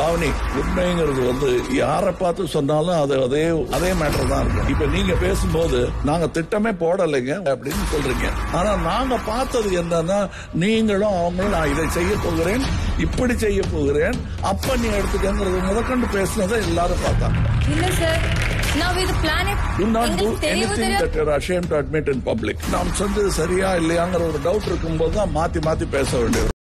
பாவனி, உண்மைங்கிறது வந்து யாரை பார்த்து சொன்னாலும் அது அதே அதே மேட்டர் தான் இருக்கும். இப்ப நீங்க பேசும்போது நாங்க திட்டமே போடலைங்க அப்படின்னு சொல்றீங்க. ஆனா நாங்க பார்த்தது என்னன்னா, நீங்களும் அவங்களும் நான் இதை செய்ய போகிறேன், இப்படி செய்ய போகிறேன், அப்ப நீ எடுத்துக்கங்கிறது முதற்கொண்டு பேசினதை எல்லாரும் பார்த்தாங்க. இல்ல sir, now we the planet do not do anything that you are ashamed to admit in public. நாம் செஞ்சது சரியா இல்லையாங்கிற ஒரு டவுட் இருக்கும்போது தான் மாத்தி மாத்தி பேச வேண்டியது.